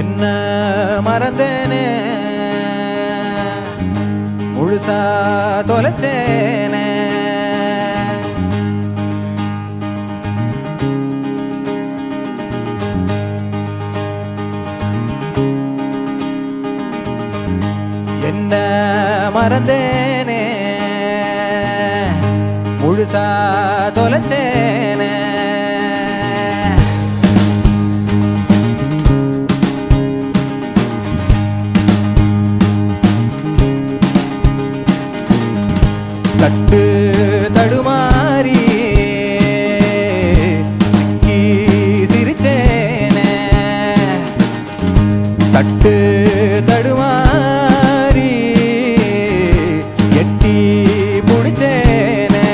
என்ன மறந்தேனே முழுசா தொலைச்சேனே என்ன மறந்தேனே முழுசா தொலைச்சேனே तट्टु तडुमारी सिक्की सिरिचेने तट्टु तडुमारी एट्टी पुडिचेने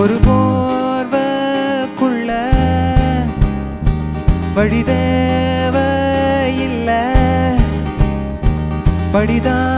ओरु पोर्वक्कुल्ल पडिदेव इल्ल पडिदा